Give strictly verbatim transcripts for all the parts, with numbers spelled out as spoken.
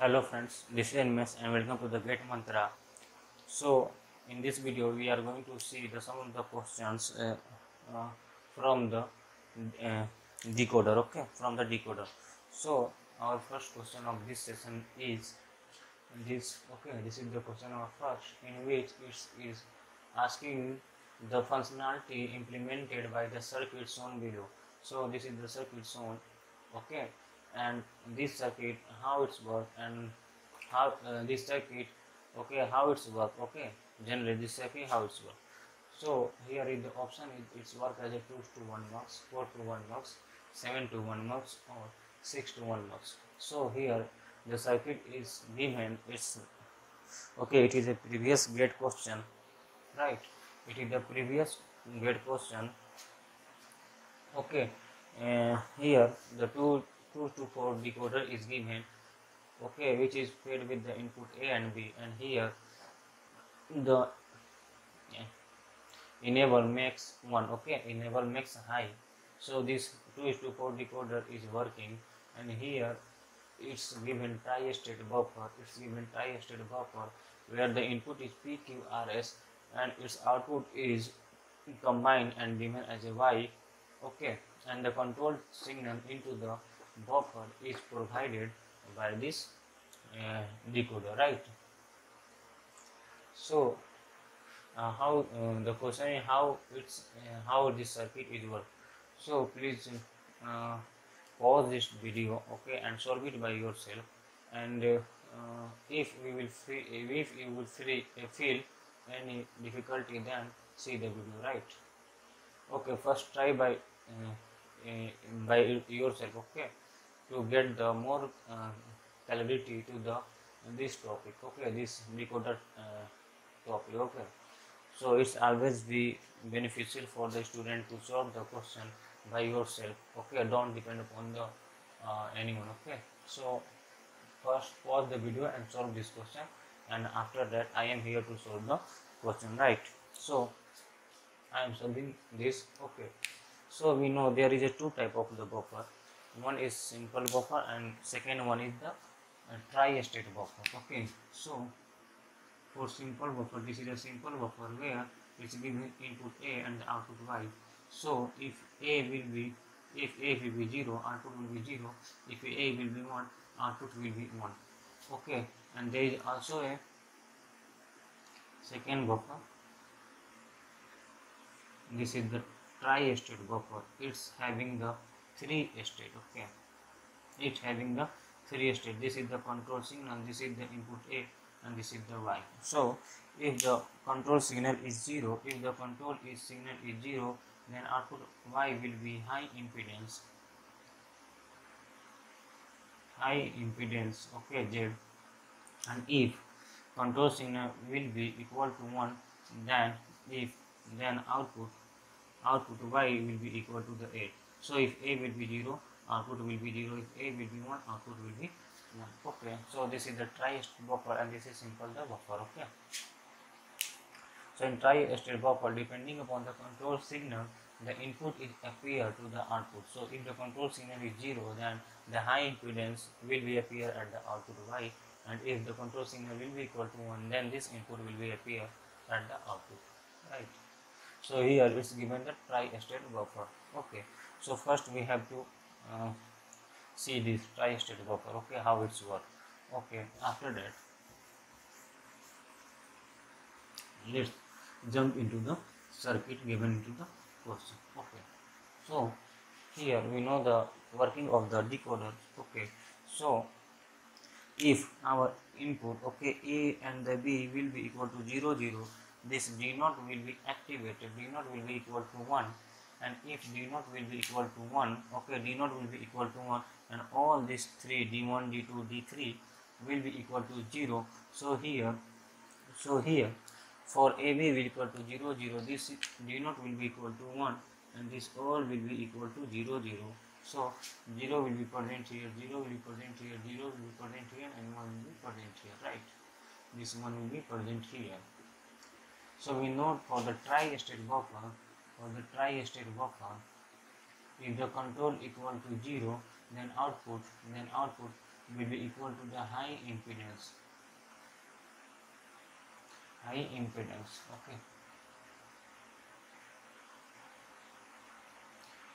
Hello friends, this is N M S and welcome to the GATE mantra. So in this video we are going to see the some of the questions uh, uh, from the uh, decoder, okay, from the decoder. So our first question of this session is this, okay, this is the question of first, in which it is asking the functionality implemented by the circuit shown below. So this is the circuit shown, okay, and this circuit how it's work and how uh, this circuit, okay, how it's work, okay, generally this circuit how it's work. So here is the option, it, it's work as a two to one mux, four to one mux, seven to one mux, or six to one mux. So here the circuit is given, it's okay, it is a previous GATE question, right? It is the previous GATE question, okay. Uh, here the two two to four decoder is given, okay, which is fed with the input A and B, and here the enable max one, okay, enable max high. So this two is to four decoder is working, and here it's given tri-state buffer, it's given tri-state buffer where the input is P Q R S and its output is combined and given as a Y, okay, and the control signal into the buffer is provided by this uh, decoder, right? So uh, how uh, the question is how it's uh, how this circuit is work. So please uh, pause this video, okay, and solve it by yourself. And uh, uh, if we will feel, if you will feel, uh, feel any difficulty, then see the video, right? Okay, first try by uh, uh, by yourself, okay, to get the more uh, clarity to the this topic, okay, this decoder uh, topic, okay. So it's always be beneficial for the student to solve the question by yourself, okay, don't depend upon the uh, anyone, okay. So first pause the video and solve this question, and after that I am here to solve the question, right? So I am solving this, okay. So we know there is a two type of the buffer, one is simple buffer and second one is the uh, tri-state buffer, okay. So for simple buffer, this is a simple buffer where it's given input A and the output Y. So if A will be, if A will be zero, output will be zero, if A will be one, output will be one, okay. And there is also a second buffer, this is the tri-state buffer, it's having the three state, okay, it's having the three state. This is the control signal, this is the input A and this is the Y. So if the control signal is zero, if the control is signal is zero, then output Y will be high impedance, high impedance, okay, Z. And if control signal will be equal to one, then if then output output Y will be equal to the A. So if A will be zero, output will be zero, if A will be one, output will be one, okay. So this is the tri-state buffer and this is simple the buffer, okay. So in tri-state buffer, depending upon the control signal, the input is appear to the output. So if the control signal is zero, then the high impedance will be appear at the output Y, and if the control signal will be equal to one, then this input will be appear at the output, right? So here it's given the tri-state buffer, okay. So first we have to uh, see this tri-state buffer, okay, how it's work, okay. After that let's jump into the circuit given into the question, okay. So here we know the working of the decoder, okay. So if our input, okay, A and the B will be equal to zero zero, this D zero will be activated, D zero will be equal to one, and if D zero will be equal to one, okay, D zero will be equal to one, and all these three D one, D two, D three will be equal to zero. So here, so here for A B will equal to zero zero, this D zero will be equal to one, and this all will be equal to zero zero. So zero will be present here, zero will be present here, zero will be present here, and one will be present here, right? This one will be present here. So we note for the tri-state buffer, for the tri-state buffer, if the control equal to zero, then output, then output will be equal to the high impedance, high impedance. Okay,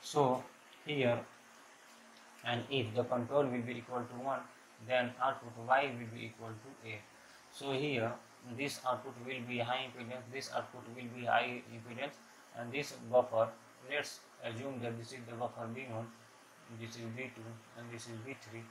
so here, and if the control will be equal to one, then output Y will be equal to A. So here this output will be high impedance, this output will be high impedance, and this buffer, let's assume that this is the buffer B one, this is B two, and this is B three,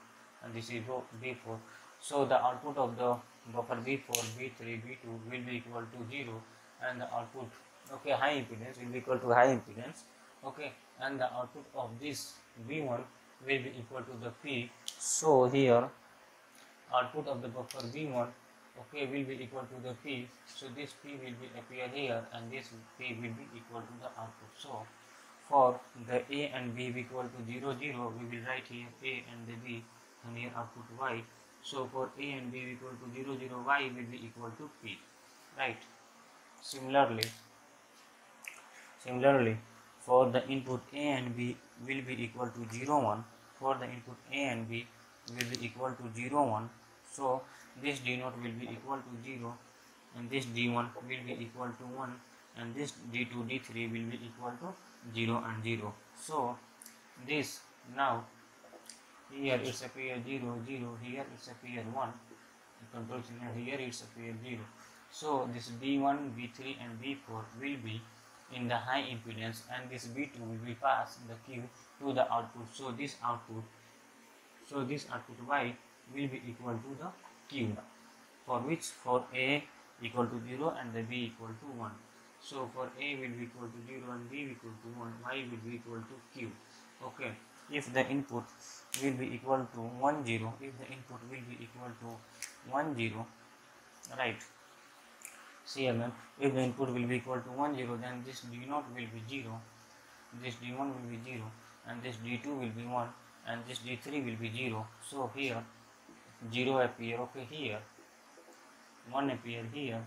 and this is B four. So the output of the buffer B four, B three, B two will be equal to zero, and the output, okay, high impedance will be equal to high impedance, okay, and the output of this B one will be equal to the P. So here output of the buffer B one, okay, will be equal to the P. So this P will be appear here, and this P will be equal to the output. So for the A and B equal to zero, zero, we will write here A and the B, and here output Y. So for A and B equal to zero, zero, Y will be equal to P, right? Similarly, similarly for the input A and B will be equal to zero, one, for the input A and B will be equal to zero, one. So this D zero will be equal to zero, and this D one will be equal to one, and this D two, D three will be equal to zero and zero. So this, now here it's appear zero, zero, here it's appear one, the control signal here it's appear zero. So this B one, B three and B four will be in the high impedance, and this B two will be passed the Q to the output. So this output, so this output Y will be equal to the Q, for which for A equal to zero and the B equal to one. So for A will be equal to zero and B equal to one, Y will be equal to Q. Okay, if the input will be equal to one, zero, if the input will be equal to one, zero, right, C M M, if the input will be equal to one, zero, then this D zero will be zero, this D one will be zero, and this D two will be one, and this D three will be zero. So here zero appear, okay, here one appear, here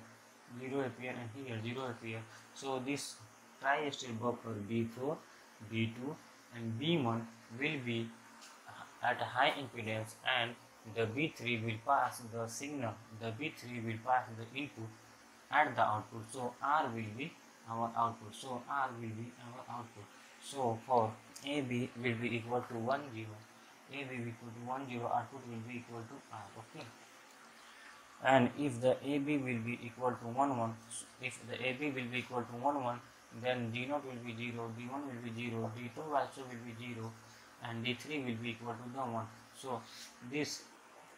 zero appear, and here zero appear. So this tri-state buffer B four, B two and B one will be at high impedance, and the B three will pass the signal, the B three will pass the input at the output. So R will be our output, so R will be our output. So for A B will be equal to one, zero, A will be equal to one, zero, output will be equal to R, okay. And if the A B will be equal to one, one, if the A B will be equal to one, one, then D zero will be zero, D one will be zero, D two also will be zero, and D three will be equal to the one. So this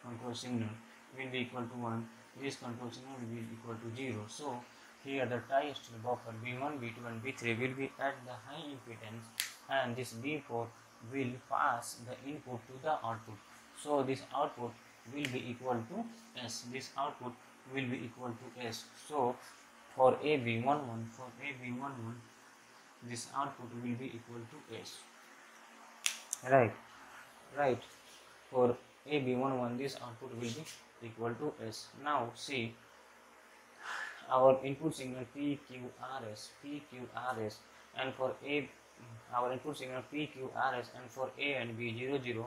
control signal will be equal to one, this control signal will be equal to zero. So here the tri-state buffer B one, B two and B three will be at the high impedance, and this B four will pass the input to the output. So this output will be equal to S, this output will be equal to S. So for A B one, one, for A B one, one, this output will be equal to S, right, right, for A B one, one, this output will be equal to S. Now see, our input signal P Q R S, P Q R S, and for A, our input signal P Q R S, and for A and B zero, zero,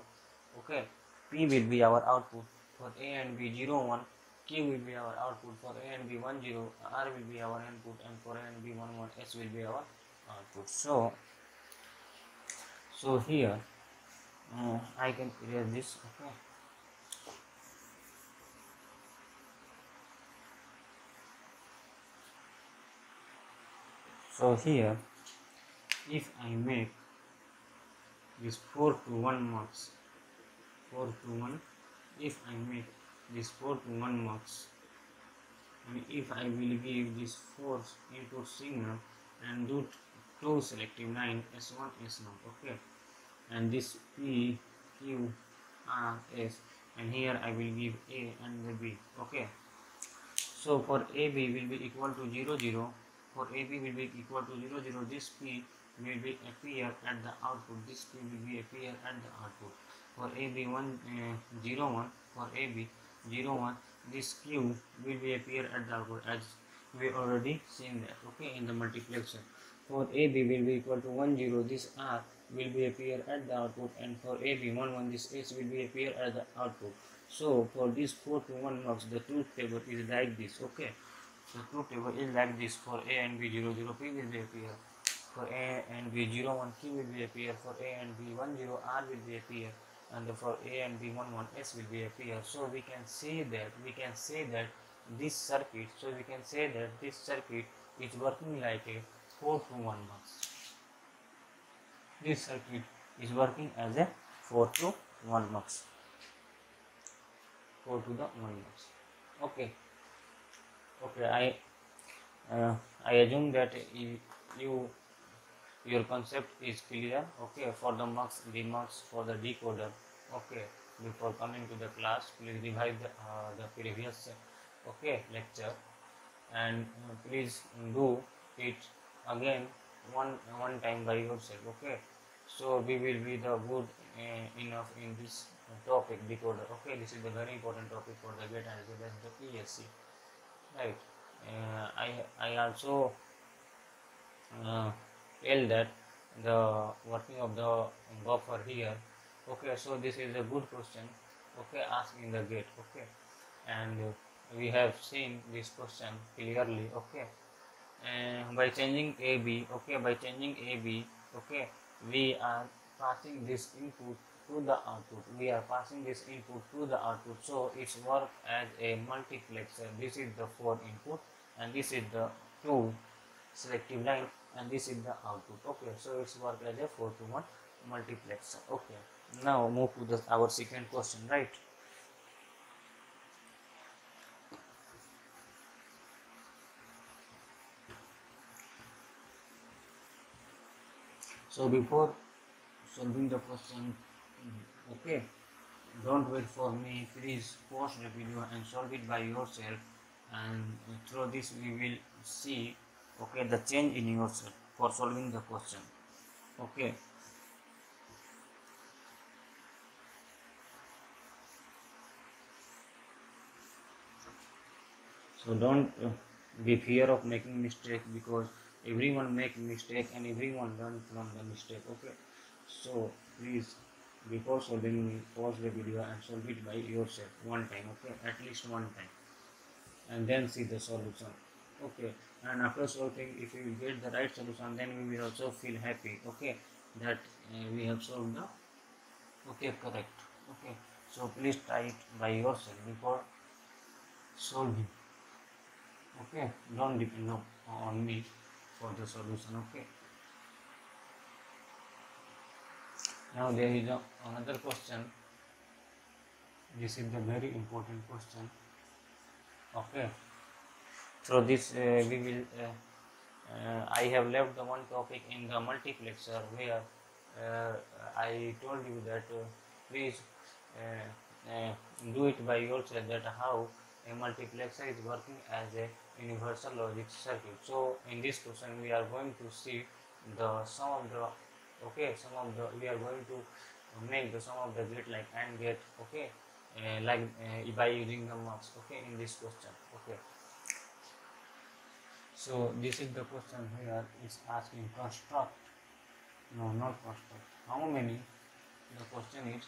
okay, P will be our output, for A and B zero, one, Q will be our output, for A and B one, zero, R will be our input, and for A and B one, one, S will be our output. So, so here uh, I can clear this, okay. So here if I make this four to one max, four to one, if I make this four to one max, and if I will give this four input signal and do two selective line S one S zero, okay, and this P Q R S, and here I will give A and the B, okay. So for A B will be equal to zero, zero, for A B will be equal to zero, zero, this P will be appear at the output, this P will be appear at the output, for A B one, zero, one, for A B zero, one, this Q will be appear at the output, as we already seen that, okay, in the multiplexer. For A B will be equal to one, zero, this R will be appear at the output, and for every one one this X will be appear at the output. So for this four to one marks the truth table is like this. Okay, so truth table is like this. For A and B zero zero P will be appear, for A and B zero one Q will be appear, for A and B one zero R will be appear, and for A and B one one S will be appear. So we can say that we can say that this circuit so we can say that this circuit is working like a four to one matrix. This circuit is working as a four to one matrix. four to the one matrix. Okay. Okay. I uh, I assume that you, you your concept is clear. Okay. For the matrix, the matrix for the decoder. Okay. Before coming to the class, please revise the uh, the previous okay lecture, and uh, please do it again one one time by yourself. Okay, so we will be the good uh, enough in this topic, decoder. Okay, this is the very important topic for the GATE as well as the P L C, right? uh, i i also uh, tell that the working of the buffer here. Okay, so this is a good question, okay, asked in the GATE. Okay, and uh, we have seen this question clearly. Okay, uh, by changing A B, okay, by changing A B, okay, we are passing this input to the output. We are passing this input to the output. So it's work as a multiplexer. This is the four input, and this is the two selective line, and this is the output. Okay, so it's work as a four to one multiplexer. Okay, now move to the our second question, right? So before solving the question, okay, don't wait for me. Please pause the video and solve it by yourself. And through this, we will see, okay, the change in yourself for solving the question. Okay. So don't be fear of making mistake, because everyone make mistake and everyone learn from the mistake. Okay, so please, before solving, pause the video and solve it by yourself one time. Okay, at least one time, and then see the solution. Okay, and after solving, if you get the right solution, then we will also feel happy. Okay, that uh, we have solved the okay correct. Okay, so please try it by yourself before solving. Okay, don't depend on me for the solution. Okay, now there is a, another question. This is the very important question. Okay, so this uh, we will uh, uh, I have left the one topic in the multiplexer where uh, I told you that uh, please uh, uh, do it by yourself, that how a multiplexer is working as a universal logic circuit. So in this question we are going to see the sum of the okay some of the we are going to make the sum of the gate like AND gate. Okay, uh, like uh, by using the marks. Okay, in this question. Okay, so this is the question here. It's asking construct no not construct how many. The question is,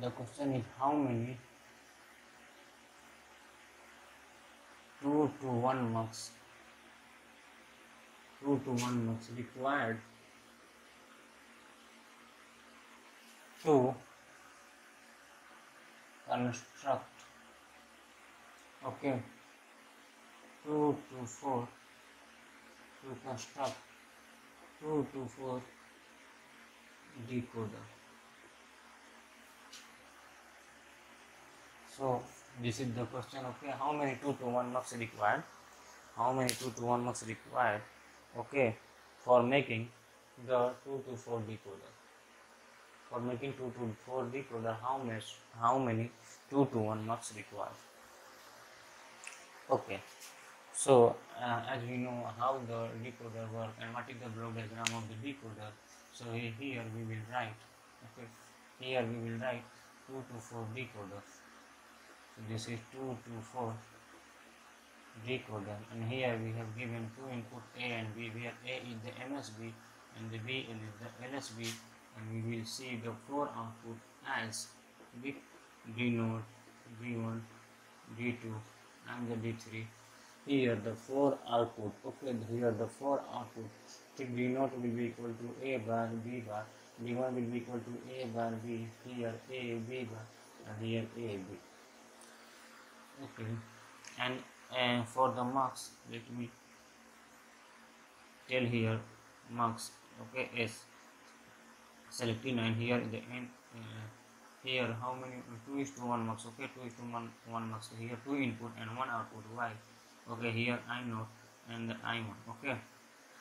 the question is how many two to one marks two to one marks required to construct, okay, two to four to construct two to four decoder. So this is the question. Okay, how many two to one marks required, how many two to one marks required, okay, for making the two to four decoder, for making two to four decoder, how much how many two to one marks required. Okay, so uh, as we know how the decoder works and what is the block diagram of the decoder, so here we will write, okay, here we will write two to four decoder. So this is two to four decoder, and here we have given two input A and B, where A is the M S B and the B is the L S B, and we will see the four output as bit D zero, D one, D two and the D three. Here the four output, okay, here the four output. D zero will be equal to A bar, B bar, D one will be equal to A bar, B, here A, B bar, and here A, B. Okay, and uh, for the marks, let me tell here marks, okay, S, selecting, and here in the end, uh, here how many, two is to one marks, okay, two is to one, one marks, here two input and one output, Y, okay, here I zero and the I one, okay.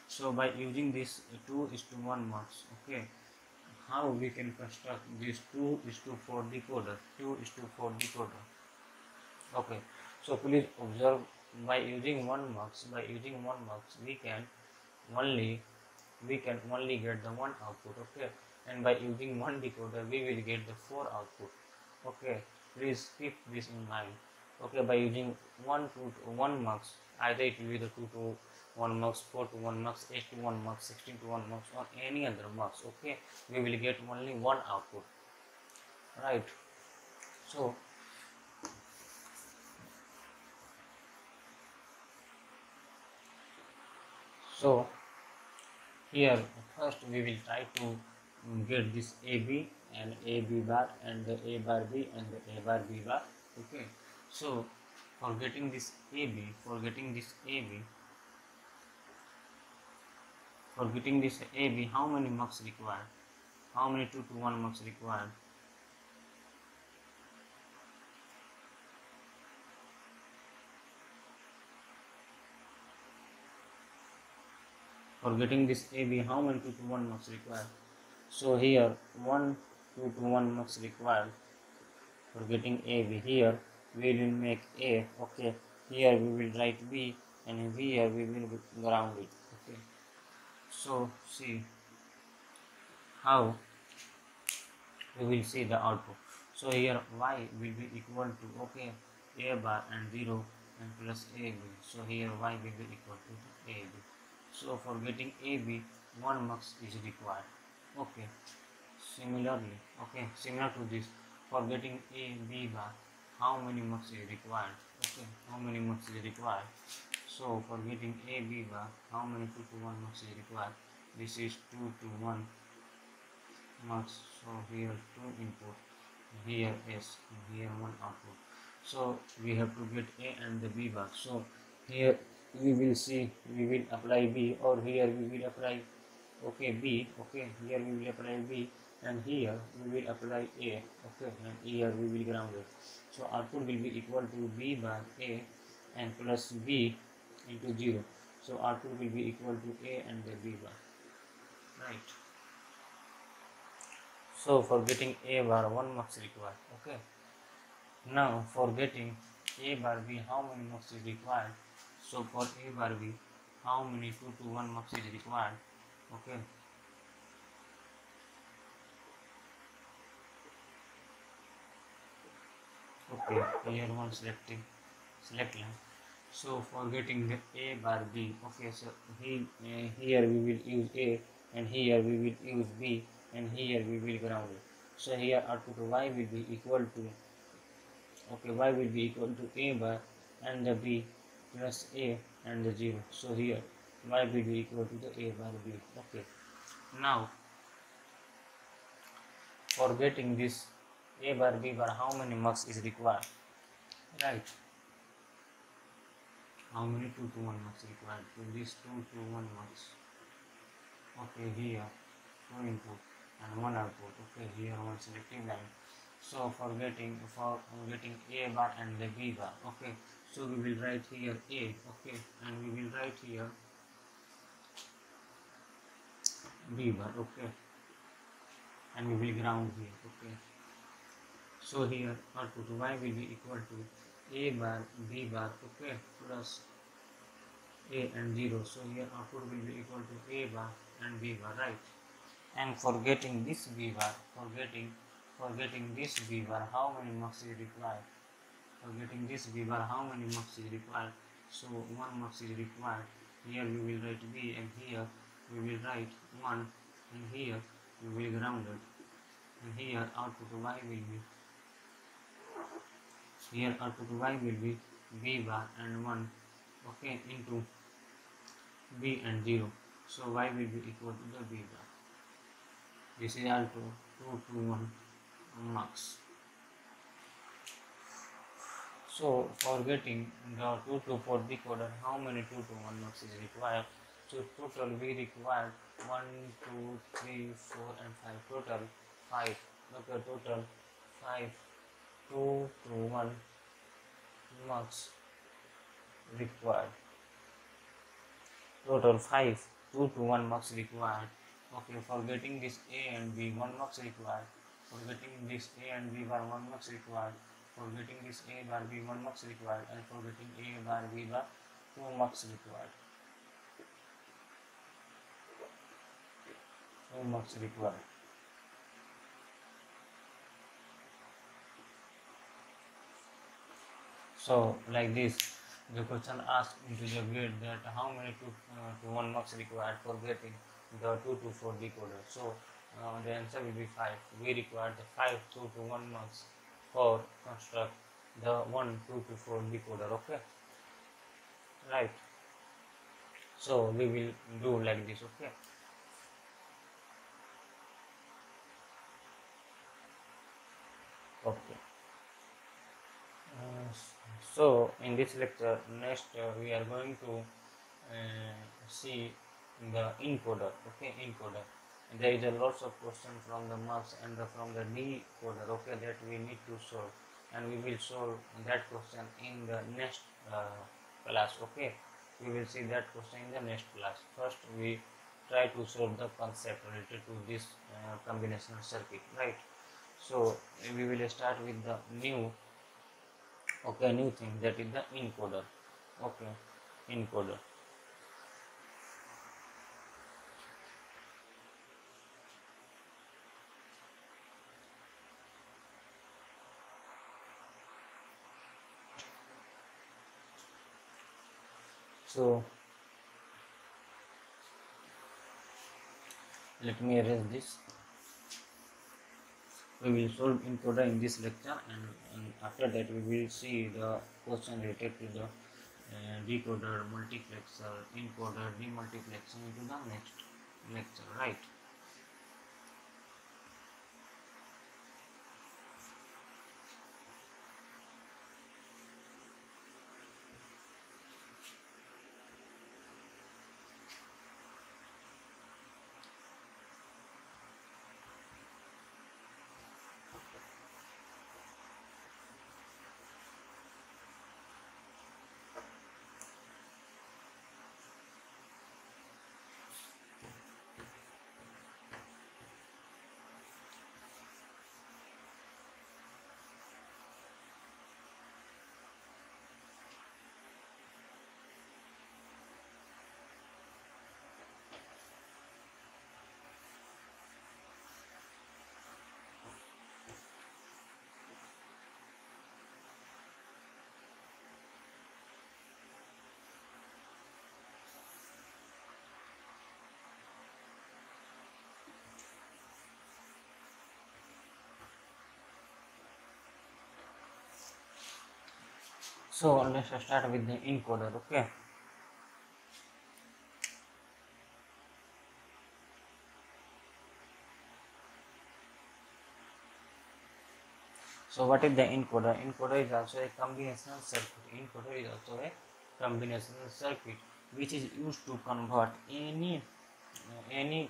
So by using this two is to one marks, okay, how we can construct this two is to four decoder, two is to four decoder, okay. So please observe, by using one marks, by using one marks, we can only, we can only get the one output, okay, and by using one decoder, we will get the four output, okay. Please keep this in mind, okay. By using one to one marks, either it will be the two to one marks, four to one marks, eight to one marks, sixteen to one marks, or any other marks, okay, we will get only one output, right? So so here first we will try to get this A B and A B bar and the A bar B and the A bar B bar, okay. So for getting this A B, for getting this A B, for getting this A B, how many marks required? How many two to one marks required? For getting this A B, how many two to one marks required? So here one two to one marks required for getting A B. Here we will make A, okay. Here we will write B, and here we will ground it, okay. So see how we will see the output. So here Y will be equal to, okay, A bar and zero and plus A B. So here Y will be equal to A B. So for getting A B, one marks is required, okay. Similarly, okay, similar to this, for getting A B bar, how many marks is required? Okay, how many marks is required? So for getting A B bar, how many two to one marks is required? This is two to one marks. So here two input, here S, here one output. So we have to get A and the B bar. So here we will see, we will apply B, or here we will apply, okay, B, okay, here we will apply B, and here we will apply A, okay, and here we will ground it. So output will be equal to B bar A and plus B into zero. So output will be equal to A and the B bar, right? So for getting A bar, one marks required, okay. Now for getting A bar B, how many marks is required? So for A bar B, how many two to one marks is required? Okay, okay, here one selecting, select line. So for getting the A bar B, okay, so he, uh, here we will use A, and here we will use B, and here we will ground it. So here output Y will be equal to, okay, Y will be equal to A bar and the B plus A and the zero. So here Y will be equal to the A bar B, okay. Now for getting this A bar B bar, how many marks is required, right? How many two to one marks required? So this two to one marks, okay. Here two input and one output, okay. Here one selecting line. So for getting, for getting A bar and the B bar, okay, so we will write here A, okay, and we will write here B bar, okay, and we will ground here, okay. So here output Y will be equal to A bar B bar, okay, plus A and zero. So here output will be equal to A bar and B bar, right? And for getting this B bar, for getting, for getting this B bar, how many marks is required? For getting this B bar, how many marks is required? so one box is required. Here we will write V, and here we will write one, and here we will ground it, and here output Y will be here output Y will be V bar and one, okay, into B and zero, so Y will be equal to the B bar. This is also two to one marks. So for getting the two to four decoder, how many two to one marks is required? So total we require one, two, three, four and five, total five. Okay, total five two to one marks required. Total five two to one marks required. Okay, for getting this A and B, one marks required. For getting this A and B bar, one marks required. For getting this A bar B, one marks required. And for getting A bar B bar, two marks required. Two marks required. So like this, the question asked into the GATE that how many two uh, to one marks required for getting the two to four decoder. So uh, the answer will be five. We require the five two to one marks for construct the one, two to four decoder. Okay, right. So we will do like this. Okay, okay. Uh, so in this lecture, next uh, we are going to uh, see the encoder. Okay, encoder. There is a lots of question from the marks and the, from the decoder. Okay, that we need to solve, and we will solve that question in the next uh, class. Okay, we will see that question in the next class. First we try to solve the concept related to this uh, combinational circuit, right? So we will start with the new, okay, new thing, that is the encoder. Okay, encoder. So let me erase this. We will solve encoder in this lecture, and, and after that we will see the question related to the uh, decoder, multiplexer, encoder, demultiplexer into the next lecture, right? So let's start with the encoder. Okay, so what is the encoder? Encoder is also a combinational circuit. Encoder is also a combinational circuit which is used to convert any any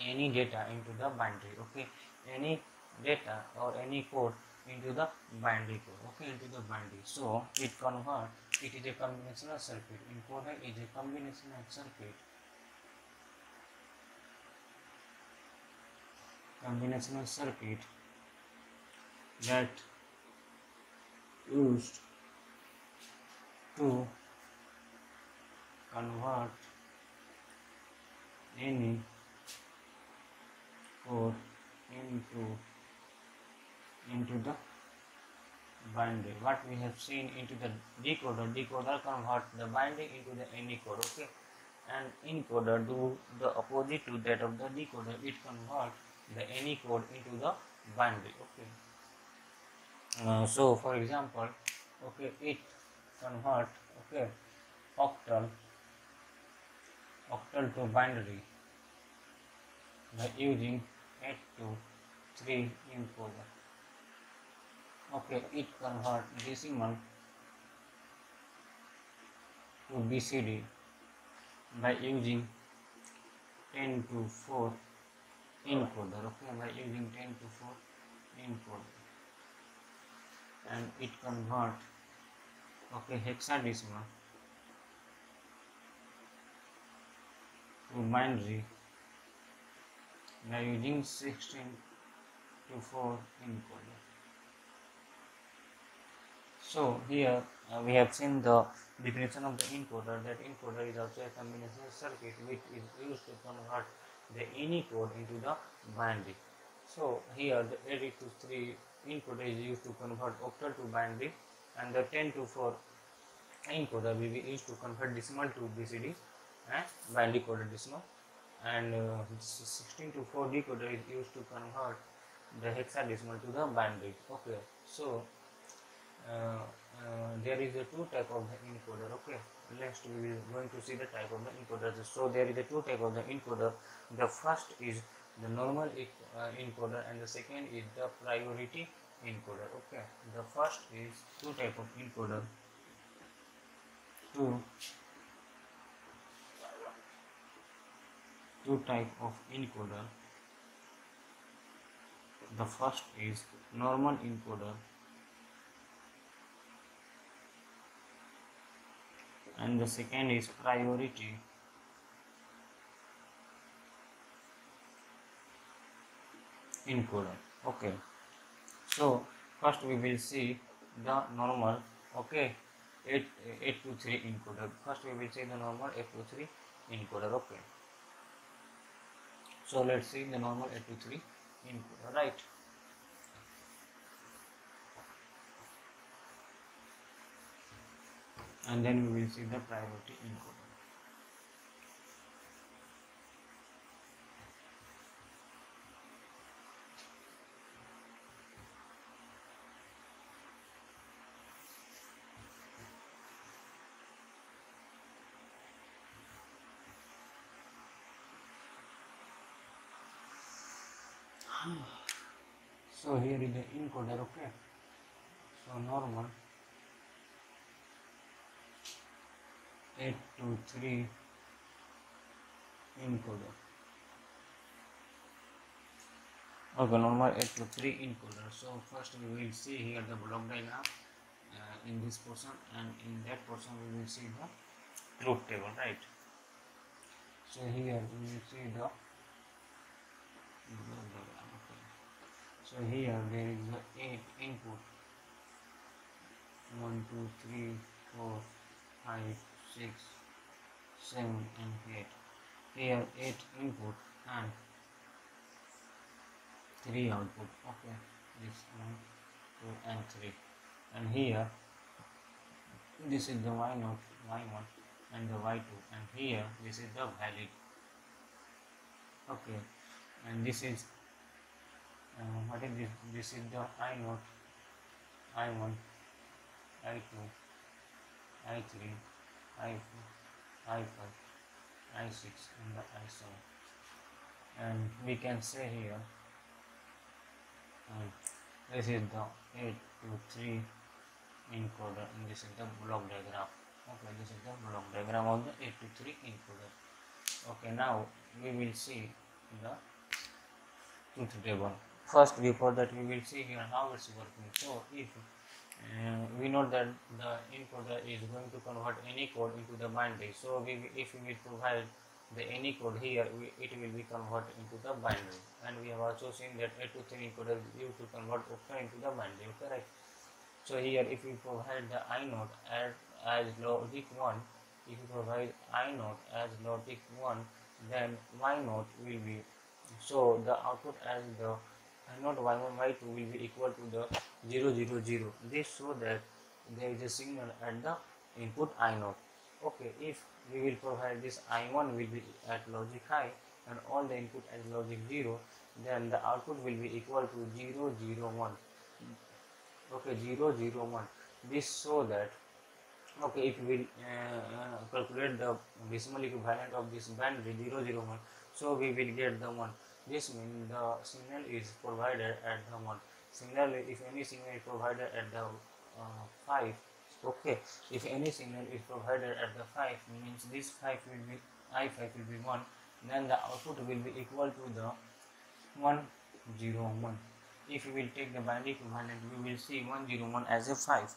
any data into the binary. Okay, any data or any code into the binary code. Okay, into the binary. So it convert, it is a combinational circuit. Encoder is a combinational circuit. Combinational circuit that used to convert any code into into the binding. What we have seen into the decoder, decoder convert the binding into the encoder, okay, and encoder do the opposite to that of the decoder. It converts the encode into the binding, okay. Uh, so for example, okay, it convert, okay, octal octal to binary by using eight to three encoder. Okay, it convert decimal to B C D by using ten to four encoder, okay, by using ten to four encoder. And it convert, okay, hexadecimal to binary by using sixteen to four encoder. So here uh, we have seen the definition of the encoder, that encoder is also a combination circuit which is used to convert the encode into the binary. So here the eight to three encoder is used to convert octal to binary, and the ten to four encoder will be used to convert decimal to B C D and binary coded decimal, and uh, sixteen to four decoder is used to convert the hexadecimal to the binary. Okay, so uh, uh, there is a two type of the encoder. Okay, next we will going to see the type of the encoder. So there is a two type of the encoder. The first is the normal uh, encoder, and the second is the priority encoder. Okay, the first is two type of encoder. Two two type of encoder. The first is normal encoder, and the second is priority encoder. Okay, so first we will see the normal, okay, eight to three encoder. First we will see the normal eight to three encoder. Okay, so let's see the normal eight to three encoder, right? And then we will see the priority encoder. So here is the encoder, okay. So normal eight to three encoder. Okay, normal eight to three encoder. So first we will see here the block diagram uh, in this portion, and in that portion we will see the truth table, right? So here we will see the block diagram. So here there is the eight input, one, two, three, four, five, six, seven and eight. Here eight input and three output, okay, this one, two and three. And here this is the Y zero, Y one and the Y two, and here this is the valid, okay, and this is Uh, what is this? This is the I zero, I one, I two, I three, I four, I five, I six and the I seven. And we can say here uh, this is the eight to three encoder, and this is the block diagram. Okay, this is the block diagram of the eight to three encoder. Okay, now we will see the truth table. First, before that, we will see here how it's working. So if uh, we know that the encoder is going to convert any code into the binary, so we, if we will provide the any code here, we, it will be converted into the binary. And we have also seen that eight to three encoder is used to convert octal into the binary, okay, right? So here if we provide the I zero as, as logic one, if you provide I zero as logic one, then Y zero will be, so the output as the and not y one y two will be equal to the zero zero zero. This shows that there is a signal at the input I zero. Okay, if we will provide this I one will be at logic high and all the input at logic zero, then the output will be equal to zero zero one. Okay, zero zero one. This shows that, okay, if we will uh, calculate the decimal equivalent of this band with zero zero one, so we will get the one. This means the signal is provided at the one. Similarly, if any signal is provided at the uh, five, okay, if any signal is provided at the five, means this five will be I five will be one, then the output will be equal to the one zero one. If we will take the binary equivalent, we will see one zero one as a five.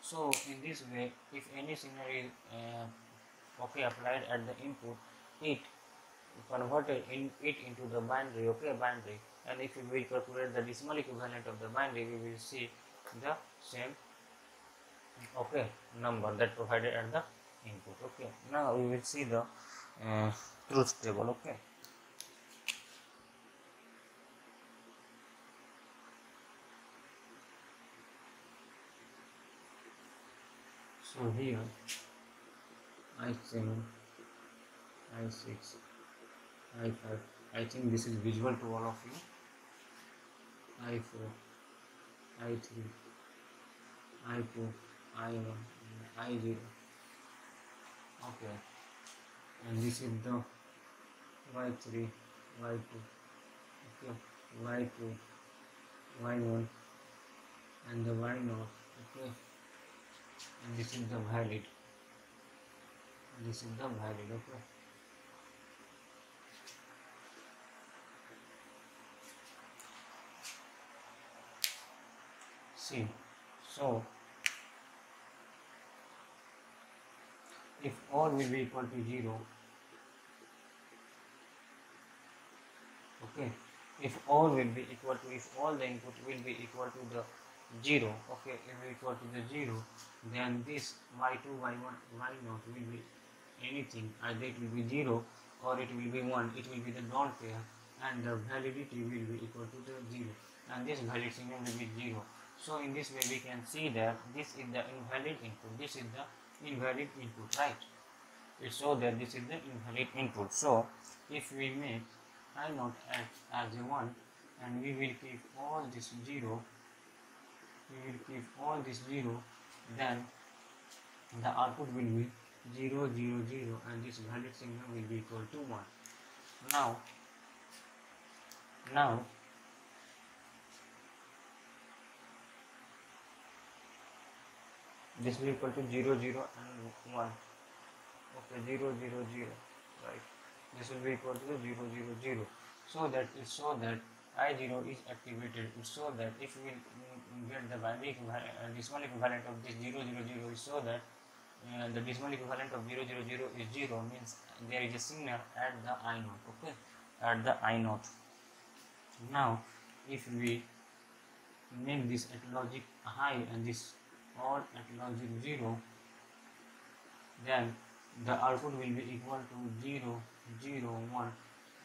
So in this way, if any signal is uh, okay applied at the input, it converted in it into the binary, okay binary. And if we will calculate the decimal equivalent of the binary, we will see the same okay number that provided at the input. Okay, now we will see the uh, truth table. Okay, so here I seven I six I five, I think this is visual to all of you, I four I three I four I one I zero. Okay, and this is the Y three Y two, okay, Y two Y one and the Y zero, okay, and this is the valid, this is the valid, okay. See, so if all will be equal to zero, okay, if all will be equal to, if all the input will be equal to the zero, okay, if we equal to the zero, then this y two y one y zero will be anything, either it will be zero or it will be one, it will be the non pair, and the validity will be equal to the zero, and this valid signal will be zero. So in this way we can see that this is the invalid input, this is the invalid input, right? It shows that this is the invalid input. So if we make I zero as, as a one, and we will keep all this zero, we will keep all this zero, then the output will be zero zero zero, and this valid signal will be equal to one. Now, now this will be equal to zero zero and one. Okay, zero zero zero, right? This will be equal to zero zero zero. So that is so that I zero is activated. So that if we get the binary decimal equivalent of this zero zero zero, so that uh, the decimal equivalent of zero zero zero is zero, means there is a signal at the I zero, okay, at the I zero. Now if we make this at logic high and this all at logic zero, then the output will be equal to zero zero one,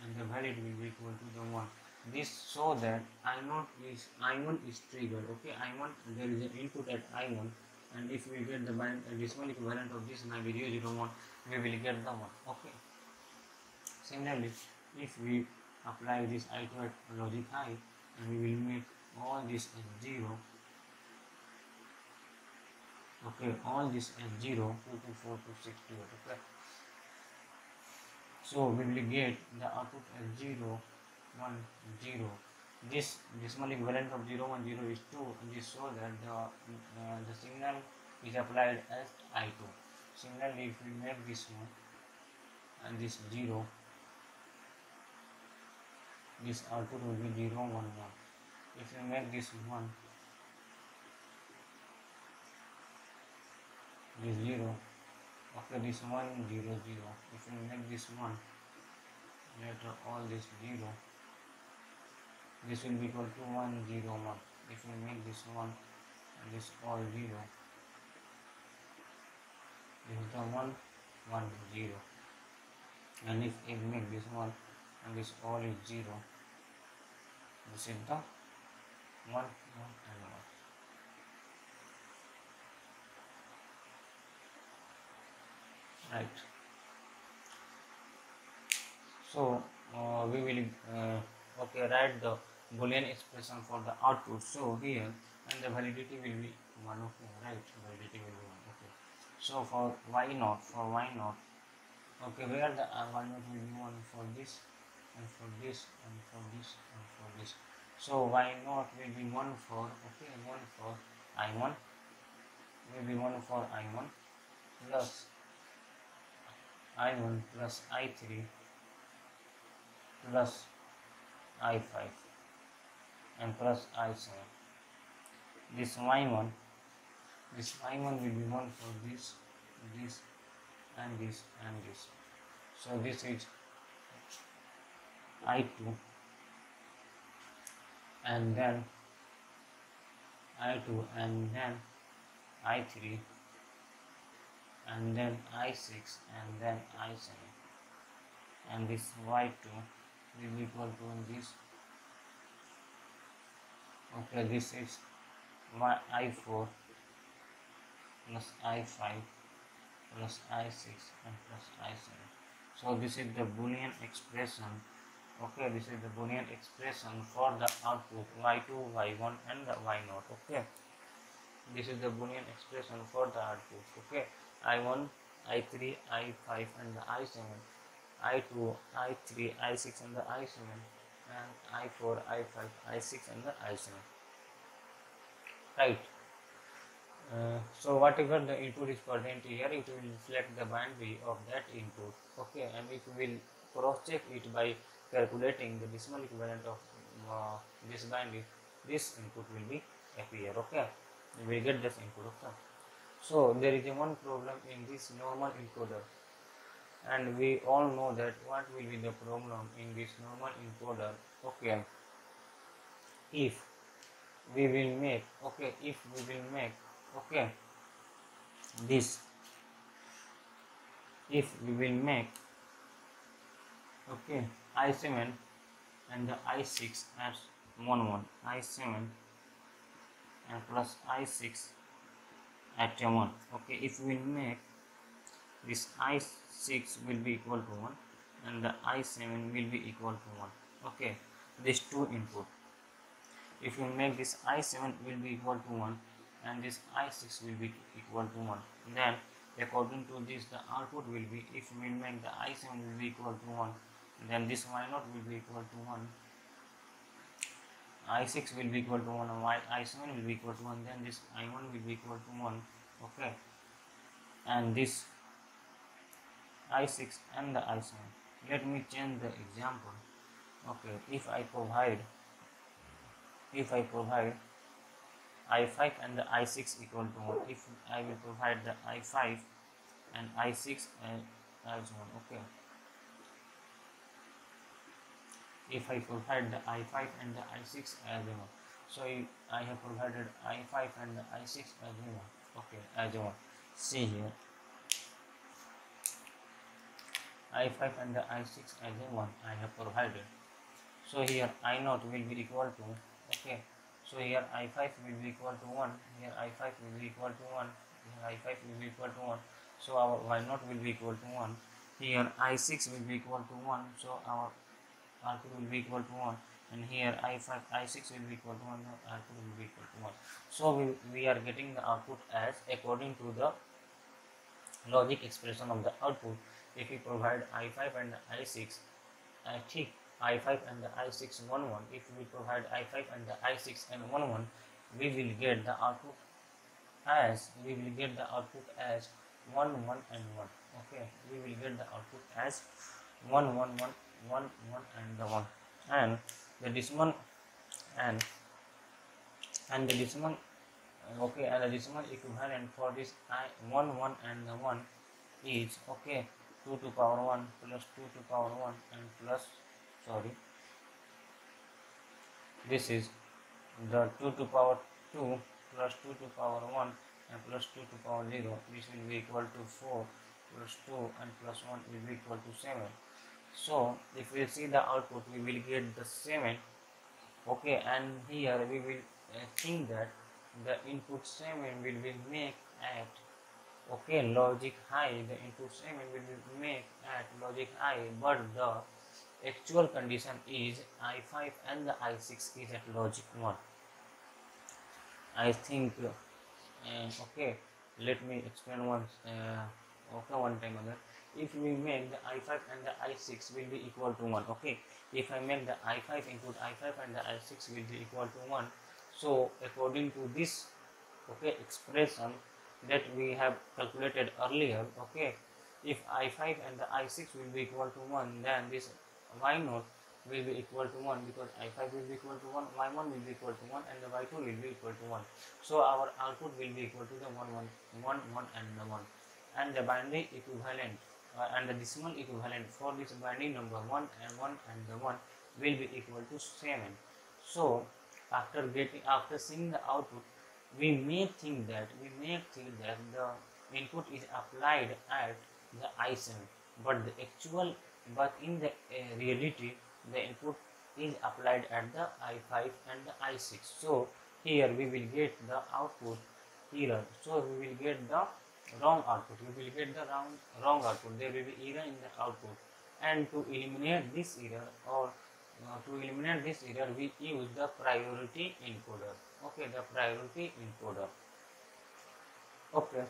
and the valid will be equal to the one. This so that I zero is I one is triggered. Okay, I one, there is an input at I one, and if we get the decimal equivalent of this zero zero one, we will get the one. Okay, similarly, if we apply this I two at logic high, and we will make all this as zero, okay, all this as zero, two two four two six two, okay, so we will get the output as zero one zero. This decimal equivalent of zero one zero is two, and this shows that the uh, the signal is applied as I two. Similarly, if we make this one and this zero, this output will be zero one one. If we make this one, this zero, okay, this one zero zero. If we make this one, later all this zero, this will be equal to one zero one. If we make this one and this all zero, this is the one one zero. And if we make this one and this all is zero, this is the one, one, and one. Right. So uh, we will uh, okay write the Boolean expression for the output. So here and the validity will be one. Okay, right. Validity will be one. Okay. So for y naught, for y naught. Okay, where the uh, y naught will be one for this and for this and for this and for this. So y naught will be one for okay one for I one will be one for I one plus I one plus I three plus I five and plus I seven. This y one, this y one will be one for this, this, and this and this. So this is I two, and then I two, and then I three, and then I six, and then I seven, and this y two. Will be equal to this. Okay, this is my I four plus I five plus I six and plus I seven. So this is the Boolean expression. Okay, this is the Boolean expression for the output y two, y one and the y zero. Okay, this is the Boolean expression for the output. Okay, I one, I three, I five and the I seven. I two, I three, I six and the I seven, and I four, I five, I six and the I seven. Right. Uh, so whatever the input is present here, it will reflect the boundary of that input. Okay, and it will cross check it by calculating the decimal equivalent of uh, this boundary. This input will be appear. Okay, we will get this input. Okay. So there is a one problem in this normal encoder. And we all know that what will be the problem in this normal encoder. Okay, if we will make okay if we will make okay this if we will make okay I seven and the I six as one one, I seven and plus I six at a one. Okay, if we will make this I six will be equal to one and the I seven will be equal to one. Okay, this two input. If you make this I seven will be equal to one and this I six will be equal to one, then according to this the output will be, if we make the I seven will be equal to one, then this y zero will be equal to one, I six will be equal to one, I seven will be equal to one, then this I one will be equal to one. Okay, and this I six and the I seven. Let me change the example. Okay, if I provide if I provide I five and the I six equal to one, if I will provide the I five and I six and I one. Okay, if I provide the I five and the I six as one, so I have provided I five and the I six as one. Okay, as one. See here, I five and the I six as a one I have provided. So here I zero will be equal to, okay, so here I five will be equal to one, here I five will be equal to one, here I five will be equal to one, so our Y zero will be equal to one, here I six will be equal to one, so our R two will be equal to one, and here I five, I six will be equal to one, R two will be equal to one. So we, we are getting the output as according to the logic expression of the output. If we provide I five and I six, I think I five and the I six one one. If we provide I five and the I six and one one, we will get the output as we will get the output as one one and one. Okay, we will get the output as one one one one one and the one. And the decimal and and the decimal okay and the decimal equivalent for this I one one and the one is okay. two to power one plus two to power one and plus sorry this is the two to power two plus two to power one and plus two to power zero. This will be equal to four plus two and plus one will be equal to seven. So if we see the output, we will get the seven. Okay, and here we will think that the input statement will be make at okay logic high, the input statement will be make at logic high, but the actual condition is I five and the I six is at logic one. I think uh, okay, let me explain once uh, okay one time again. If we make the I five and the I six will be equal to one, okay, if I make the I five input I five and the I six will be equal to one, so according to this okay expression that we have calculated earlier, okay, if I five and the I six will be equal to one, then this y zero will be equal to one, because I five will be equal to one, y one will be equal to one, and the y two will be equal to one. So our output will be equal to the one, one, one, one and the one, and the binary equivalent uh, and the decimal equivalent for this binary number one and one and the one will be equal to seven. So after getting after seeing the output, we may think that we may think that the input is applied at the I seven, but the actual but in the uh, reality the input is applied at the I five and the I six. So here we will get the output error, so we will get the wrong output, we will get the wrong wrong output, there will be error in the output. And to eliminate this error or uh, to eliminate this error, we use the priority encoder. Okay, the priority encoder. Okay,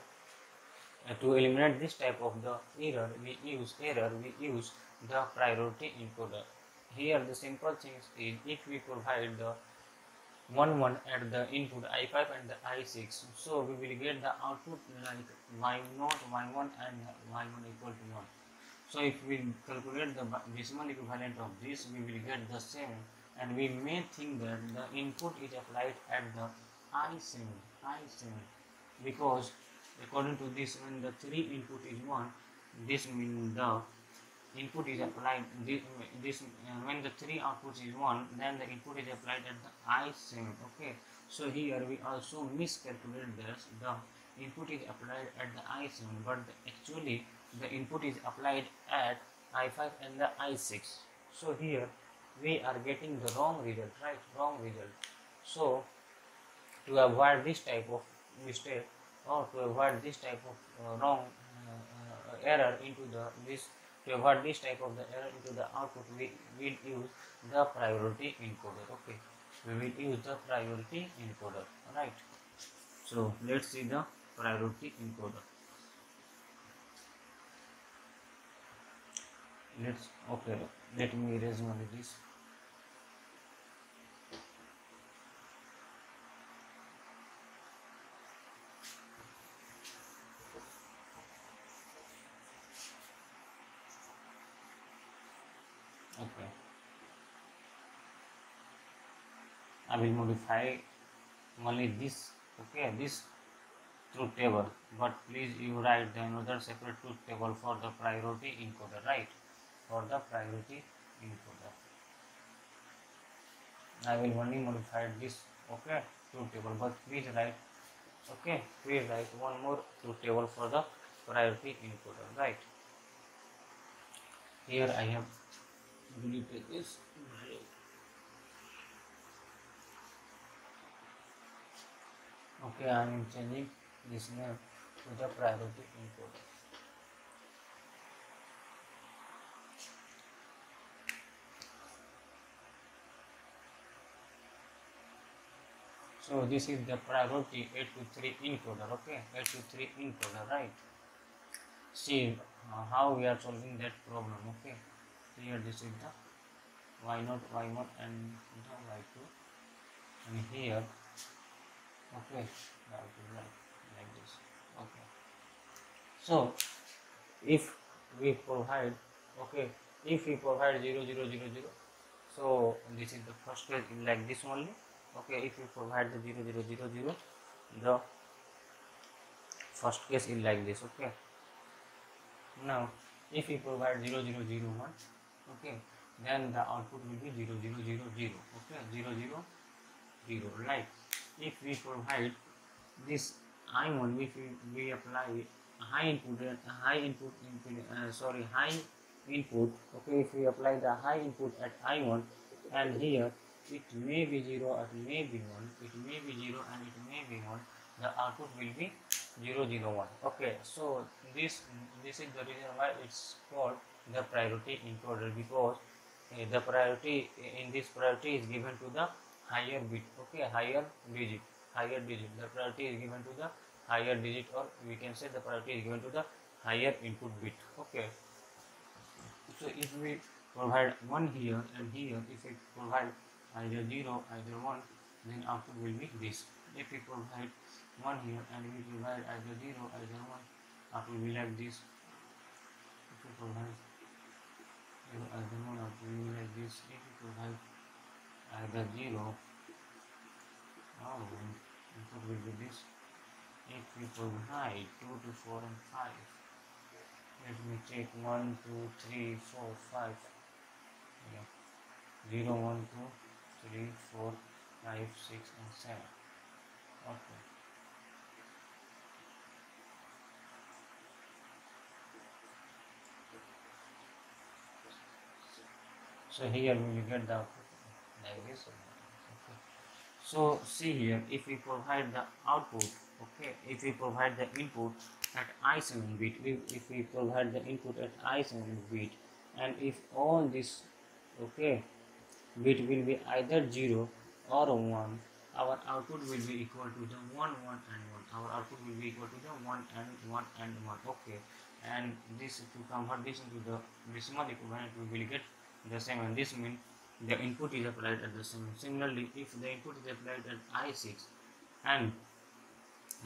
uh, to eliminate this type of the error, we use error, we use the priority encoder. Here the simple thing is, if we provide the one, one at the input I five and the I six, so we will get the output like y zero, y one and y one equal to one. So if we calculate the decimal equivalent of this, we will get the same, and we may think that the input is applied at the I seven, I seven, because according to this, when the three input is one, this means the input is applied this, this uh, when the three outputs is one, then the input is applied at the I seven. Okay, so here we also miscalculate this, the input is applied at the I seven, but the, actually the input is applied at I five and the I six. So here we are getting the wrong result, right? Wrong result. So to avoid this type of mistake or to avoid this type of uh, wrong uh, uh, error into the this to avoid this type of the error into the output, we will use the priority encoder. Okay, we will use the priority encoder. Right. So let's see the priority encoder. Let's okay. Let me erase only this. Okay, I will modify only this, okay, this truth table, but please you write the another separate truth table for the priority encoder, right? For the priority encoder, I will only modify this, okay, truth table, but please write, okay, please write one more truth table for the priority encoder, right? Here I have deleted this. Okay, I am changing this name to the priority encoder. So this is the priority eight to three encoder. Okay, eight to three encoder, right? See uh, how we are solving that problem. Okay, here this is the y zero, y one and the y two, and here okay like this. Okay, so if we provide okay if we provide zero, zero, zero, zero, so this is the first case like this only. Okay, if we provide the zero, zero, zero, zero, the first case is like this. Okay, now if we provide zero, zero, zero, one, okay, then the output will be zero, zero, zero, zero, okay, zero, zero, zero, right? If we provide this I one, if we, we apply high input, high input, input uh, sorry, high input, okay, if we apply the high input at I one, and here it may be zero, it may be one, it may be zero and it may be one, the output will be zero zero one. Okay, so this this is the reason why it's called the priority encoder, because uh, the priority in this priority is given to the higher bit, okay, higher digit, higher digit, the priority is given to the higher digit, or we can say the priority is given to the higher input bit. Okay, so if we provide one here and here, if we provide either zero either one, then output will be this. If we provide one here and we provide either zero either one, output will be like this. If we provide zero either one, output will be like this. If we provide either zero or one, output will be this. If we provide two to four and five, let me take one two three four five, yeah, zero one two three four five six and seven. Okay, so here we will get the output like this. Okay, so see here, if we provide the output, okay, if we provide the input at I seven bit, if, if we provide the input at I seven bit, and if all this, okay, bit will be either zero or one, our output will be equal to the one one and one. Our output will be equal to the one and one and one. Okay, and this, if you convert this into the decimal equivalent, we will get the same, and this means the input is applied at the same. Similarly, if the input is applied at I six, and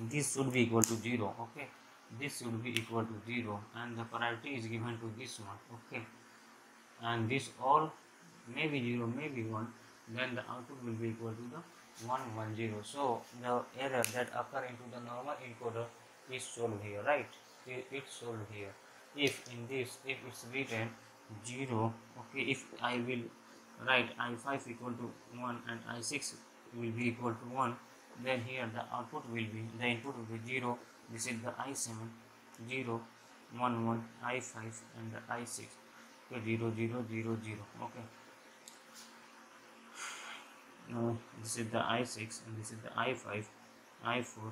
this should be equal to zero, okay, this should be equal to zero, and the priority is given to this one, okay, and this all may be zero, may be one, then the output will be equal to the one one zero. So the error that occur into the normal encoder is solved here, right? It's solved here. If in this, if it's written zero, okay, if I will write I five equal to one and I six will be equal to one, then here the output will be, the input will be zero. This is the I seven, zero, one, one, I five and the I six, okay, zero zero zero zero. Okay, now this is the I six and this is the I five, I four,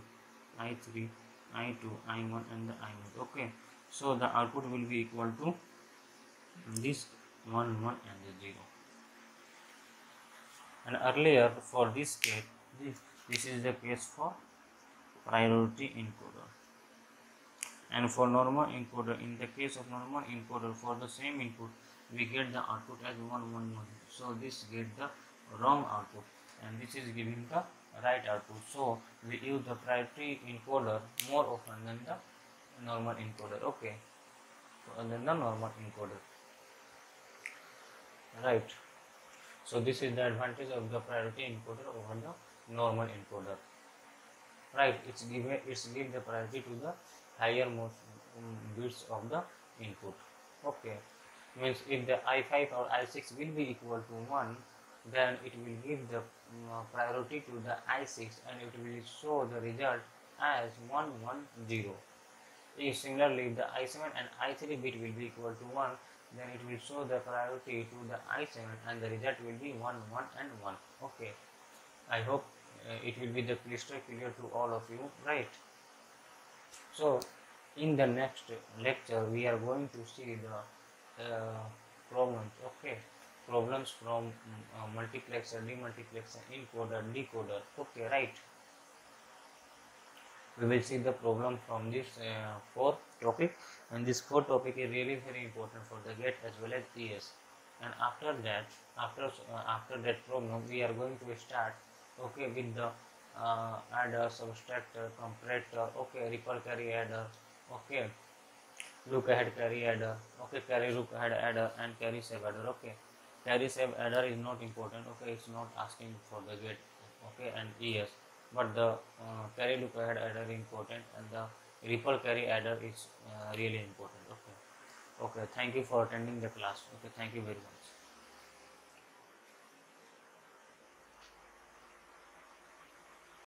I three, I two, I one and the I one. Okay, so the output will be equal to this one one and the zero. And earlier for this case, this This is the case for priority encoder. And for normal encoder, in the case of normal encoder, for the same input, we get the output as one one one. So this get the wrong output, and this is giving the right output. So we use the priority encoder more often than the normal encoder. Okay, so than the normal encoder. Right. So this is the advantage of the priority encoder over the normal encoder, right? It's given, it's give the priority to the higher most bits of the input. Okay, means if the I five or I six will be equal to one, then it will give the uh, priority to the I six and it will show the result as one one zero. If similarly, if the I seven and I three bit will be equal to one, then it will show the priority to the I seven and the result will be one one and one. Okay, I hope uh, it will be the crystal clear to all of you, right? So in the next lecture we are going to see the uh, problems, okay, problems from uh, multiplexer, demultiplexer, encoder, decoder, okay, right? We will see the problem from this uh, four topic, and this four topic is really very important for the GATE as well as E S. And after that, after uh, after that problem, we are going to start, okay, with the uh, adder, subtractor, comparator, okay, ripple carry adder, okay, look ahead carry adder, okay, carry look ahead adder, and carry save adder. Okay, carry save adder is not important, okay, it's not asking for the GATE, okay, and E S, but the uh, carry look ahead adder is important and the ripple carry adder is uh, really important. Okay. Okay, thank you for attending the class. Okay, thank you very much.